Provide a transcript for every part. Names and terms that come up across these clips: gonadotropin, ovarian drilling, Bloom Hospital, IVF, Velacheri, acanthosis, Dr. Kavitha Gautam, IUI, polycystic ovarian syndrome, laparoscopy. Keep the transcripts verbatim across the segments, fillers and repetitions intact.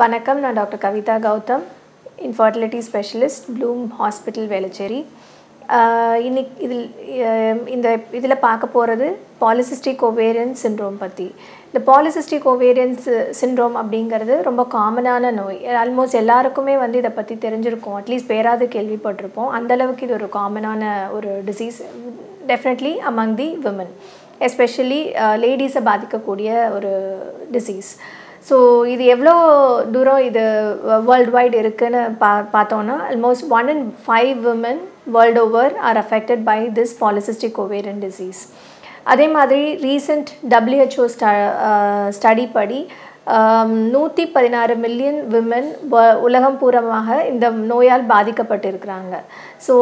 Vanakkam, நான் Doctor Kavitha Gautam, Infertility Specialist, Bloom Hospital, Velacheri. இந்த இதில் பார்க்க போகிறது polycystic ovarian syndrome பற்றி. இந்த polycystic ovarian syndrome அப்படிங்கிறது ரொம்ப காமனான நோய். ஆல்மோஸ்ட் எல்லாருக்குமே வந்து இதை பற்றி தெரிஞ்சிருக்கும், அட்லீஸ்ட் பேராது கேள்விப்பட்டிருப்போம். அந்தளவுக்கு இது ஒரு காமனான ஒரு disease, definitely among the women, especially லேடிஸை பாதிக்கக்கூடிய ஒரு டிசீஸ். ஸோ இது எவ்வளோ தூரம் இது வேர்ல்டு வைட் இருக்குன்னு பா பார்த்தோன்னா almost one in five women world over are affected by this polycystic ovarian disease. அதே மாதிரி ரீசெண்ட் டபிள்யூஹெச்ஓ ஸ்ட ஸ்டடி படி நூற்றி பதினாறு மில்லியன் விமன் உலகம் பூரமாக இந்த நோயால் பாதிக்கப்பட்டிருக்கிறாங்க. ஸோ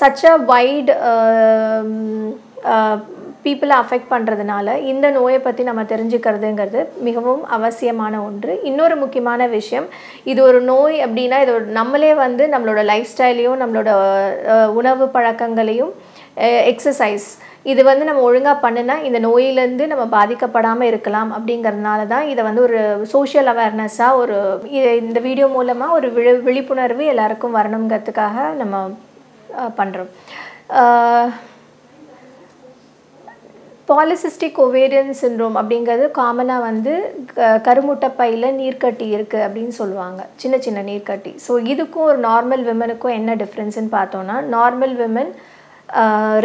சச் அ வைட் பீப்புளை அஃபெக்ட் பண்ணுறதுனால இந்த நோயை பற்றி நம்ம தெரிஞ்சுக்கிறதுங்கிறது மிகவும் அவசியமான ஒன்று. இன்னொரு முக்கியமான விஷயம், இது ஒரு நோய் அப்படின்னா இது நம்மளே வந்து நம்மளோட லைஃப் ஸ்டைலையும் நம்மளோட உணவு பழக்கங்களையும் எக்ஸசைஸ் இது வந்து நம்ம ஒழுங்காக பண்ணினா இந்த நோயிலேருந்து நம்ம பாதிக்கப்படாமல் இருக்கலாம். அப்படிங்கிறதுனால தான் இதை வந்து ஒரு சோஷியல் அவேர்னஸாக ஒரு இந்த வீடியோ மூலமாக ஒரு விழி விழிப்புணர்வு எல்லாருக்கும் வரணுங்கிறதுக்காக நம்ம பண்ணுறோம். பாலிசிஸ்டிக் ஒவேரியன் சின்ரோம் அப்படிங்கிறது காமனாக வந்து கருமுட்டை பையில் நீர்க்கட்டி இருக்குது அப்படின்னு சொல்லுவாங்க, சின்ன சின்ன நீர்க்கட்டி. ஸோ இதுக்கும் ஒரு நார்மல் விமனுக்கும் என்ன டிஃப்ரென்ஸுன்னு பார்த்தோன்னா, நார்மல் விமன்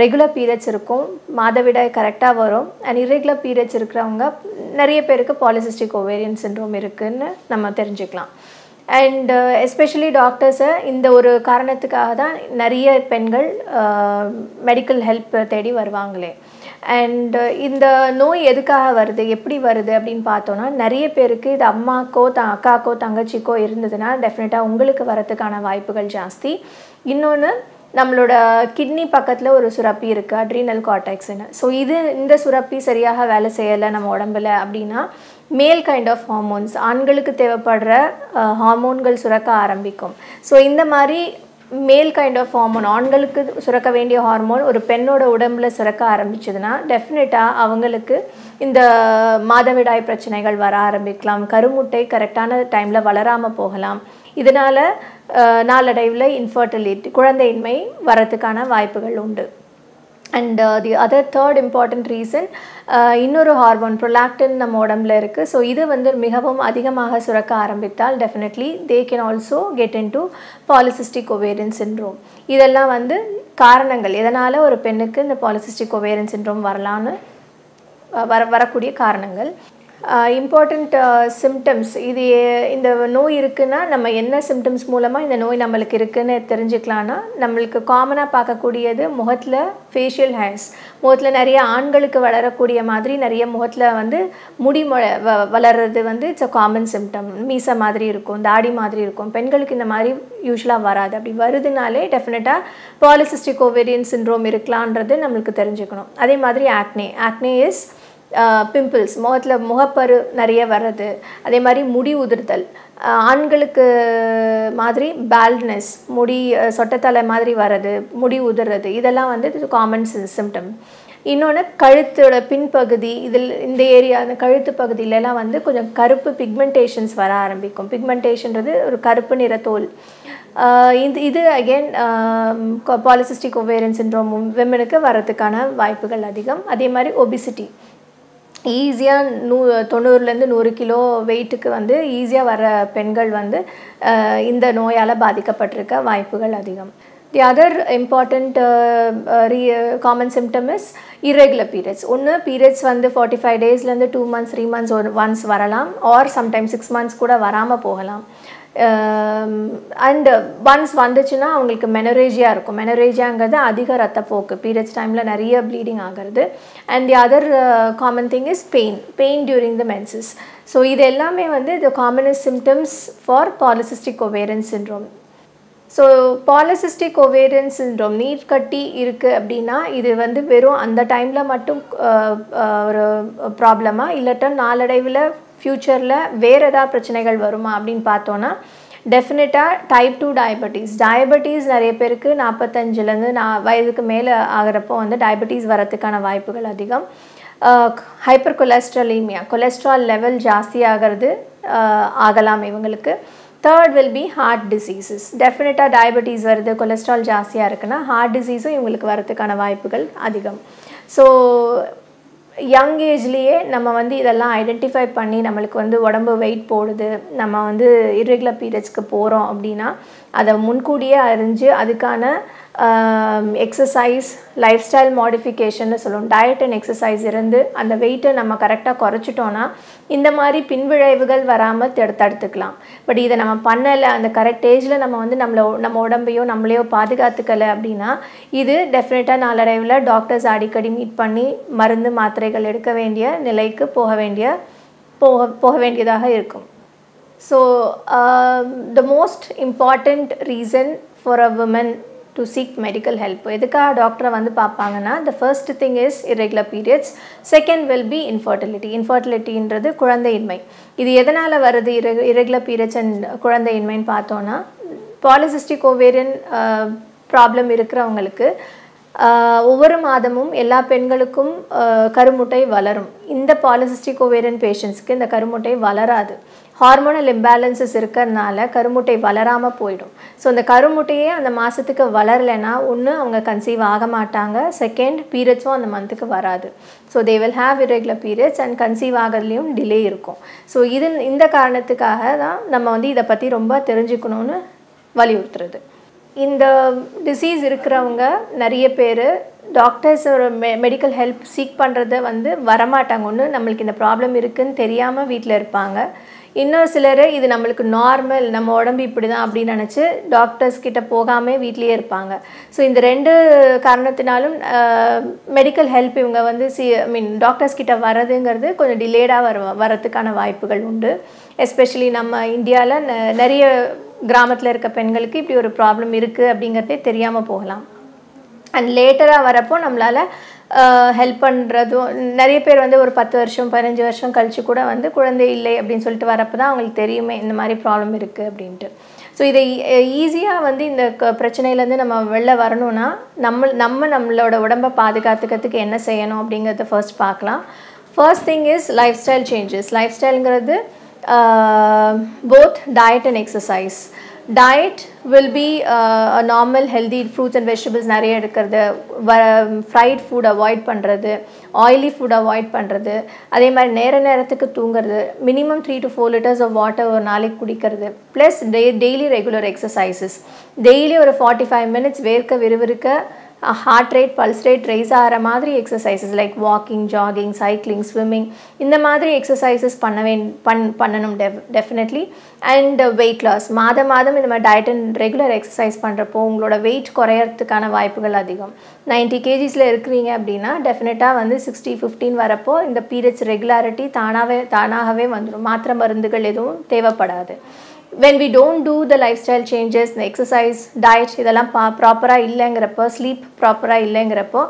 ரெகுலர் பீரியட்ஸ் இருக்கும், மாதவிடாய் கரெக்டாக வரும். அண்ட் இரெகுலர் பீரியட்ஸ் இருக்கிறவங்க நிறைய பேருக்கு பாலிசிஸ்டிக் ஒவேரியன் சின்ரோம் இருக்குதுன்னு நம்ம தெரிஞ்சுக்கலாம். அண்ட் எஸ்பெஷலி டாக்டர்ஸை இந்த ஒரு காரணத்துக்காக தான் நிறைய பெண்கள் மெடிக்கல் ஹெல்ப் தேடி வருவாங்களே. அண்ட் இந்த நோய் எதுக்காக வருது, எப்படி வருது அப்படின்னு பார்த்தோன்னா, நிறைய பேருக்கு இது அம்மாக்கோ த அக்காக்கோ தங்கச்சிக்கோ இருந்ததுன்னா டெஃபினட்டாக உங்களுக்கு வரத்துக்கான வாய்ப்புகள் ஜாஸ்தி. இன்னொன்று, நம்மளோட கிட்னி பக்கத்தில் ஒரு சுரப்பி இருக்குது, அட்ரீனல் கார்டெக்ஸ்னு. ஸோ இது இந்த சுரப்பி சரியாக வேலை செய்யலை நம்ம உடம்பில் அப்படின்னா மேல் கைண்ட் ஆஃப் ஹார்மோன்ஸ், ஆண்களுக்கு தேவைப்படுற ஹார்மோன்கள் சுரக்க ஆரம்பிக்கும். ஸோ இந்த மாதிரி மேல் கைண்ட் ஆஃப் ஹார்மோன், ஆண்களுக்கு சுரக்க வேண்டிய ஹார்மோன் ஒரு பெண்ணோட உடம்புல சுரக்க ஆரம்பிச்சதுன்னா டெஃபினட்டாக அவங்களுக்கு இந்த மாதவிடாய் பிரச்சனைகள் வர ஆரம்பிக்கலாம், கருமுட்டை கரெக்டான டைமில் வளராமல் போகலாம். இதனால் நாளடைவில் இன்ஃபர்டிலிட்டி, குழந்தையின்மை வரத்துக்கான வாய்ப்புகள் உண்டு. And uh, the other third important reason, இன்னொரு ஹார்மோன் ப்ரொலாக்டின் நம்ம உடம்புல இருக்குது. ஸோ இது வந்து மிகவும் அதிகமாக சுரக்க ஆரம்பித்தால் definitely they can also get into polycystic ovarian syndrome. இதெல்லாம் வந்து காரணங்கள் எதனால் ஒரு பெண்ணுக்கு இந்த பாலிசிஸ்டிக் ஒவேரியன் சின்ரோம் வரலான்னு வர வரக்கூடிய காரணங்கள். இம்பார்ட்டண்ட் சிம்டம்ஸ், இது இந்த நோய் இருக்குன்னா நம்ம என்ன சிம்டம்ஸ் மூலமாக இந்த நோய் நம்மளுக்கு இருக்குதுன்னு தெரிஞ்சுக்கலான்னா, நம்மளுக்கு காமனாக பார்க்கக்கூடியது முகத்தில் ஃபேஷியல் ஹேர்ஸ். முகத்தில் நிறைய ஆண்களுக்கு வளரக்கூடிய மாதிரி நிறைய முகத்தில் வந்து முடி வளர்றது வந்து இட்ஸ் அ காமன் சிம்டம். மீசை மாதிரி இருக்கும், தாடி மாதிரி இருக்கும். பெண்களுக்கு இந்த மாதிரி யூஸ்வலாக வராது. அப்படி வருதுனாலே டெஃபினட்டாக பாலிசிஸ்டிக் ஓவேரியன் சின்ரோம் இருக்கலான்றது நம்மளுக்கு தெரிஞ்சுக்கணும். அதே மாதிரி ஆக்னே, ஆக்னே இஸ் பிம்பிள்ஸ், முகத்தில் முகப்பரு நிறைய வர்றது. அதே மாதிரி முடி உதிர்தல், ஆண்களுக்கு மாதிரி பால்ட்னஸ், முடி சொட்டத்தலை மாதிரி வர்றது, முடி உதிர்றது, இதெல்லாம் வந்து காமன் சிம்டம். இன்னொன்று கழுத்தோட பின்பகுதி, இதில் இந்த ஏரியா அந்த கழுத்து பகுதியிலலாம் வந்து கொஞ்சம் கருப்பு பிக்மெண்டேஷன்ஸ் வர ஆரம்பிக்கும். பிக்மெண்டேஷன்றது ஒரு கருப்பு நிற தோல். இது இது அகெயின் பாலிசிஸ்டிக் ஒவேரியன் சின்ரோம் விமனுக்கு வரதுக்கான வாய்ப்புகள் அதிகம். அதே மாதிரி ஒபிசிட்டி, ஈஸியாக நூ தொண்ணூறுலேருந்து நூறு கிலோ வெயிட்டுக்கு வந்து ஈஸியாக வர பெண்கள் வந்து இந்த நோயால் பாதிக்கப்பட்டிருக்க வாய்ப்புகள் அதிகம். தி அதர் இம்பார்ட்டண்ட் ரீ common symptom is irregular periods. ஒன்று பீரியட்ஸ் வந்து ஃபார்ட்டி ஃபைவ் டேஸ்லேருந்து two months three months one once வரலாம், ஆர் சம்டைம்ஸ் சிக்ஸ் மந்த்ஸ் கூட வராமல் போகலாம். அண்டு ஒன்ஸ் வந்துச்சுன்னா அவங்களுக்கு மெனரேஜியா இருக்கும். மெனரேஜியாங்கிறது அதிக ரத்தப்போக்கு, பீரியட்ஸ் டைமில் நிறைய ப்ளீடிங் ஆகிறது. And the other common thing is pain, pain during the menses. So இது எல்லாமே வந்து the commonest symptoms for polycystic ovarian syndrome. So polycystic ovarian syndrome நீர்க்கட்டி இருக்குது அப்படின்னா இது வந்து வெறும் அந்த டைமில் மட்டும் ஒரு ப்ராப்ளமாக இல்லட்டா நாளடைவில் ஃப்யூச்சரில் வேறு ஏதாவது பிரச்சனைகள் வருமா அப்படின்னு பார்த்தோன்னா டெஃபினட்டாக டைப் டூ டயபெட்டிஸ், டயபெட்டிஸ் நிறைய பேருக்கு நாற்பத்தஞ்சிலேருந்து நான் வயதுக்கு மேலே ஆகிறப்போ வந்து டயபெட்டிஸ் வரத்துக்கான வாய்ப்புகள் அதிகம். ஹைப்பர் கொலஸ்ட்ராலீமியா, கொலஸ்ட்ரால் லெவல் ஜாஸ்தி ஆகிறது uh, agalam ivangalukku. Third will be heart diseases. Definite diabetes varudhu, cholesterol jaasiya irukna heart disease ivangalukku varudhukana vaayippugal adhigam. So young age liye nama vandu idella identify panni namalukku vandu odambu weight podudhu, nama vandu irregular periods ku porom appadina adha munkoodiye arinju adukana exercise lifestyle modification nu solluvom, diet and exercise irundu and weight nama correct ah korachittona indha mari pinvilaivugal varama theduthukalam. But idha nama pannala and correct age la nama vandu namla nama odambiyo namleyo paadugaathukala appadina idu definite ah naalaravula doctors adikadi meet panni marundu maathregal edukka vendiya nilaikku poga vendiya poga vendiyadaga irukum. So uh, the most important reason for a woman to seek medical help, edukka doctor vandu paapanga na, the first thing is irregular periods, second will be infertility. Infertility indrathu kuzhandhainmai. Idu edanaala varudhu irregular periods and kuzhandhainmai nu paathona, polycystic ovarian uh, problem irukkiravangalukku ஒவ்வொரு மாதமும் எல்லா பெண்களுக்கும் கருமுட்டை வளரும். இந்த polycystic ovarian பேஷண்ட்ஸ்க்கு இந்த கருமுட்டை வளராது. ஹார்மோனல் இம்பேலன்சஸ் இருக்கறனால கருமுட்டை வளராம போய்டும். சோ இந்த கருமுட்டையே அந்த மாசத்துக்கு வளரலனா ஒன்னு அவங்க கன்சீவ் ஆக மாட்டாங்க, செகண்ட் பீரியட்ஸும் அந்த மந்த்துக்கு வராது. So they will have irregular periods and conceive ஆகறலயும் டிலே இருக்கும். சோ இது இந்த காரணத்துக்காக தான் நம்ம வந்து இத பத்தி ரொம்ப தெரிஞ்சுக்கணும்னு வலியுறுத்துறது. இந்த டிசீஸ் இருக்குறவங்க நிறைய பேர் டாக்டர்ஸ் மெடிக்கல் ஹெல்ப் சீக் பண்றத வந்து வரமாட்டாங்க. ஒன்னு நமக்கு இந்த ப்ராப்ளம் இருக்குன்னு தெரியாம வீட்ல இருப்பாங்க. இன்னும் சிலர் இது நமக்கு நார்மல், நம்ம உடம்பு இப்படி தான் அப்படி நினைச்சு டாக்டர்ஸ் கிட்ட போகாம வீட்லயே இருப்பாங்க. சோ இந்த ரெண்டு காரணத்தினாலும் மெடிக்கல் ஹெல்ப் இவங்க வந்து ஐ மீன் டாக்டர்ஸ் கிட்ட வரதுங்கிறது கொஞ்சம் டிலேடா வரதுக்கான வாய்ப்புகள் உண்டு. எஸ்பெஷியலி நம்ம இந்தியால நிறைய கிராமத்துல இருக்க பெண்களுக்கு இப்படி ஒரு problem இருக்கு அப்படிங்கறதே தெரியாம போகலாம். and லேட்டரா வரப்போ நம்மளால ஹெல்ப் பண்றது நிறைய பேர் வந்து ஒரு பத்து வருஷம் பதினைந்து வருஷம் கழிச்சு கூட வந்து குழந்தை இல்லை அப்படினு சொல்லிட்டு வரப்ப தான் அவங்களுக்கு தெரியுமே இந்த மாதிரி problem இருக்கு அப்படினு. சோ இத ஈஸியா வந்து இந்த பிரச்சனையில இருந்து நம்ம வெளிய வரணும்னா நம்ம நம்ம நம்மளோட உடம்ப பாதுகாத்துக்கிறதுக்கு என்ன செய்யணும் அப்படிங்கறத first பார்க்கலாம். First thing is lifestyle changes. lifestyleங்கிறது Uh, both diet and exercise. Diet will be uh, a normal healthy fruits and vegetables nariya edukkuradhu, fried food avoid pandradhu, oily food avoid pandradhu, adhe mari nera nerathukku thoonguradhu, minimum three to four liters of water or naalik kudikkuradhu, plus daily regular exercises. Daily or forty-five minutes verka viruvirka a heart rate pulse rate raise ஆற மாதிரி exercises like walking, jogging, cycling, swimming இந்த மாதிரி exercises பண்ணணும் definitely. And weight loss, மாதம் மாதம் இந்த மாதிரி diet and regular exercise பண்றப்போ உங்களோட weight குறையறதுக்கான வாய்ப்புகள் அதிகம். ninety kilograms ல இருக்கீங்க அப்படினா definitely வந்து sixty fifteen வரப்போ இந்த periods regularity தானாவே தானாகவே வந்துரும். மாத்திரை மருந்துகள் எதுவும் தேவைப்படாது. When we don't do the lifestyle changes, the exercise, diet இதெல்லாம் ப்ராப்பரா இல்லங்கறப்போ, ஸ்லீப் ப்ராப்பரா இல்லங்கறப்போ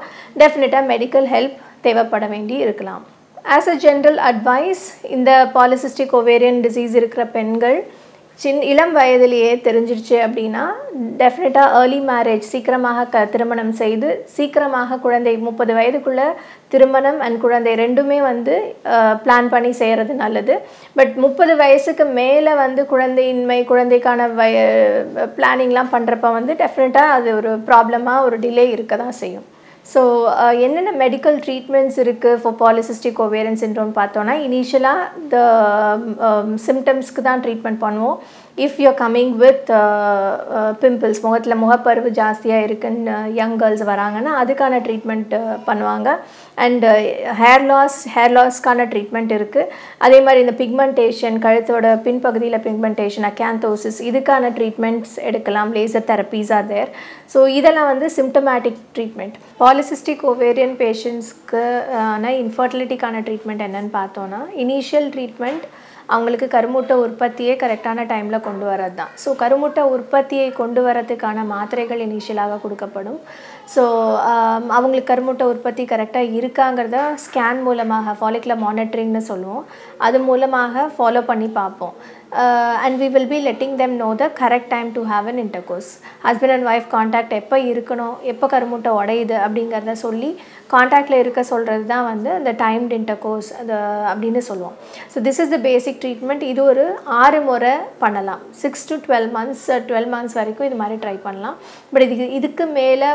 டெஃபினட்டா மெடிக்கல் ஹெல்ப் தேவைப்பட வேண்டி இருக்கலாம். As a general advice, இந்த polycystic ovarian disease இருக்கிற பெண்கள் சின் இளம் வயதிலேயே தெரிஞ்சிருச்சு அப்படினா டெஃபினட்டா early marriage, சீக்கிரமாக திருமணம் செய்து சீக்கிரமாக குழந்தை முப்பது வயதுக்குள்ள திருமணம் and குழந்தை ரெண்டுமே வந்து பிளான் பண்ணி செய்யறது நல்லது. பட் முப்பது வயசுக்கு மேல வந்து குழந்தையின்மை குழந்தைக்கான பிளானிங்லாம் பண்றப்ப வந்து டெஃபினட்டா அது ஒரு ப்ராப்ளமா ஒரு டிலே இருக்க தான் செய்யும். So என்னென்ன மெடிக்கல் ட்ரீட்மெண்ட்ஸ் இருக்கு ஃபார் polycystic ovarian syndrome பார்த்தோம்னா இனிஷியலா the சிம்டம்ஸ்க்கு தான் ட்ரீட்மெண்ட் பண்ணுவோம். If you are coming with uh, uh, pimples, முகத்துல முகப்பருவு ஜாஸ்தியா இருக்குன்னு யங் गर्ल्स வராங்கன்னா அதுக்கான ட்ரீட்மெண்ட் பண்ணுவாங்க. And uh, hair loss hair loss கான ட்ரீட்மெண்ட் இருக்கு. அதே மாதிரி இந்த பிக்மெண்டேஷன் கழுத்தோட பின்பகுதியில பிக்மெண்டேஷன் acanthosis இதுக்கான ட்ரீட்மெண்ட்ஸ் எடுக்கலாம். Laser therapies are there. So இதெல்லாம் வந்து symptomatic treatment. polycystic ovarian patients க்கு ஆன infertility கான ட்ரீட்மெண்ட் என்னன்னு பார்த்தோம்னா இனிஷியல் ட்ரீட்மெண்ட் அவங்களுக்கு கருமுட்டை உற்பத்தியை கரெக்ட்டான டைம்ல கொண்டு வரது தான். சோ கருமுட்டை உற்பத்தியை கொண்டு வரதுக்கான மாத்திரைகள் இனிஷியலாக கொடுக்கப்படும். சோ அவங்களுக்கு கருமுட்டை உற்பத்தி கரெக்ட்டா இருக்காங்கறத ஸ்கேன் மூலமாக follicular monitoring னு சொல்லுவோம். அது மூலமாக ஃபாலோ பண்ணி பாப்போம். Uh, and we will be letting them know the correct time to have an intercourse. Husband and wife contact eppa irukano, eppa karumuta odaidu abdingarada solli contact la iruka solradhu dhaan vandu the timed intercourse the abdinu solluvom. So this is the basic treatment. Idu oru six mora pannalam, six to twelve months, twelve months varaiku idu mari try pannalam. But idukku mela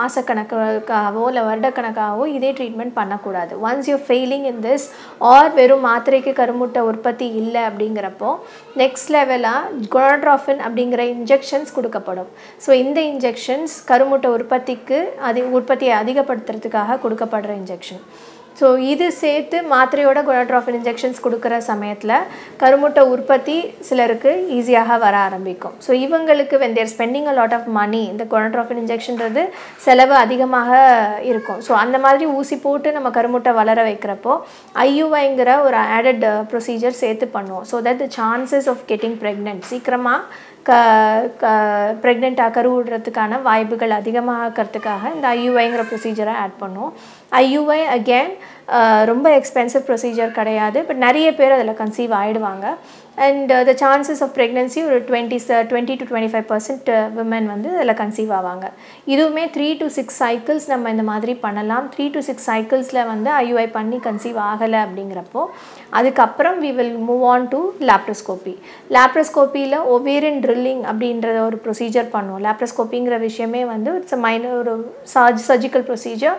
maasa kanakavo la varada kanakavo idhe treatment pannakoodadhu. Once you are failing in this or veru maathraikku karumuta urpatti illa abdingarappo next level gonadotropin அப்படிங்கற injections கொடுக்கப்படும். So இந்த injections கருமுட்டை உற்பத்திக்கு அது உற்பத்தியை அதிகப்படுத்துறதுக்காக கொடுக்கப்படுற injection. So இது சேர்த்து மாத்திரையோட gonadotropin injections கொடுக்கிற சமயத்துல கருமுட்டை உற்பத்தி சிலருக்கு ஈஸியாக வர ஆரம்பிக்கும். So இவங்களுக்கு when they are spending a lot of money இந்த gonadotropin injectionன்றது செலவு அதிகமாக இருக்கும். So அந்த மாதிரி ஊசி போட்டு நம்ம கருமுட்டை வளர வைக்கிறப்போ I U Iங்கற ஒரு added procedure சேர்த்து பண்ணுவோம். So that the chances of getting pregnant சீக்கிரமா pregnant ஆகறதுக்கான வாய்ப்புகள் அதிகமாக இருக்கறதுக்காக இந்த I U Iங்கற procedure-ஐ add பண்ணுவோம். I U I again ரொம்ப uh, expensive procedure கிடையாது, but நிறைய பேர் அதல conceive ஆயிடுவாங்க. And uh, the chances of pregnancy ஒரு twenty to twenty-five percent women வந்து அதல conceive ஆவாங்க. இதுமே three to six cycles நம்ம இந்த மாதிரி பண்ணலாம். three to six cyclesல வந்து I U I பண்ணி conceive ஆகல அப்படிங்கறப்போ அதுக்கு அப்புறம் we will move on to laparoscopy. Laparoscopyல ovarian drilling அப்படிங்கற ஒரு procedure பண்ணுவோம். Laparoscopyங்கற விஷயமே வந்து it's a minor ஒரு surgical procedure.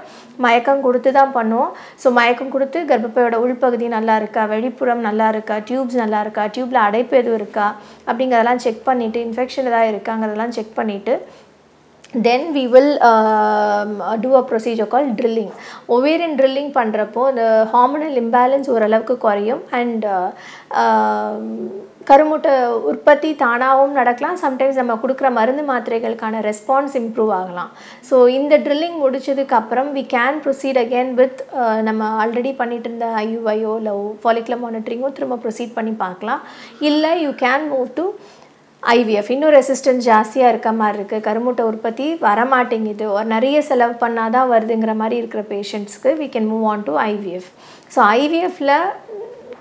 மயக்கம் கொடுத்து தான் பண்ணுவோம். So மயக்கம் கொடுத்து கர்ப்பப்பையோட உள்பகுதி நல்லா இருக்கா, வெளிப்புறம் நல்லா இருக்கா, டியூப்ஸ் நல்லா இருக்கா, டியூப்ல அடைப்பு எதுவும் இருக்கா அப்படிங்கறதெல்லாம் செக் பண்ணிட்டு இன்ஃபெக்ஷன் ஏதா இருக்காங்கறதெல்லாம் செக் பண்ணிட்டு then we will uh, do a procedure called drilling. Ovarian drilling பண்றப்போ the hormonal imbalance ஒரு அளவுக்கு குறையும் and uh, uh, கருமுட்டை உற்பத்தி தானாவும் நடக்கலாம். சம்டைம்ஸ் நம்ம கொடுக்கிற மருந்து மாத்திரைகளுக்கான ரெஸ்பான்ஸ் இம்ப்ரூவ் ஆகலாம். ஸோ இந்த ட்ரில்லிங் முடிச்சதுக்கு அப்புறம் we can proceed again with நம்ம ஆல்ரெடி பண்ணிட்டு இருந்த I U I-ஓ இல்லை follicular monitoring-ஓ திரும்ப ப்ரொசீட் பண்ணி பார்க்கலாம். இல்லை you can move to I V F. இன்னும் ரெசிஸ்டன்ஸ் ஜாஸ்தியாக இருக்க மாதிரி இருக்குது, கருமுட்டை உற்பத்தி வரமாட்டேங்குது ஒரு நிறைய செலவு பண்ணாதான் வருதுங்கிற மாதிரி இருக்கிற பேஷண்ட்ஸ்க்கு we can move on to I V F. So I V F-ல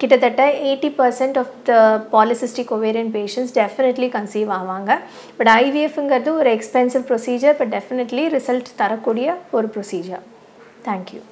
கிட்டத்தட்ட eighty percent of the polycystic ovarian patients definitely conceive ஆவாங்க. But I V F-ங்கிறது ஒரு expensive procedure but definitely result தரக்கூடிய ஒரு procedure. Thank you.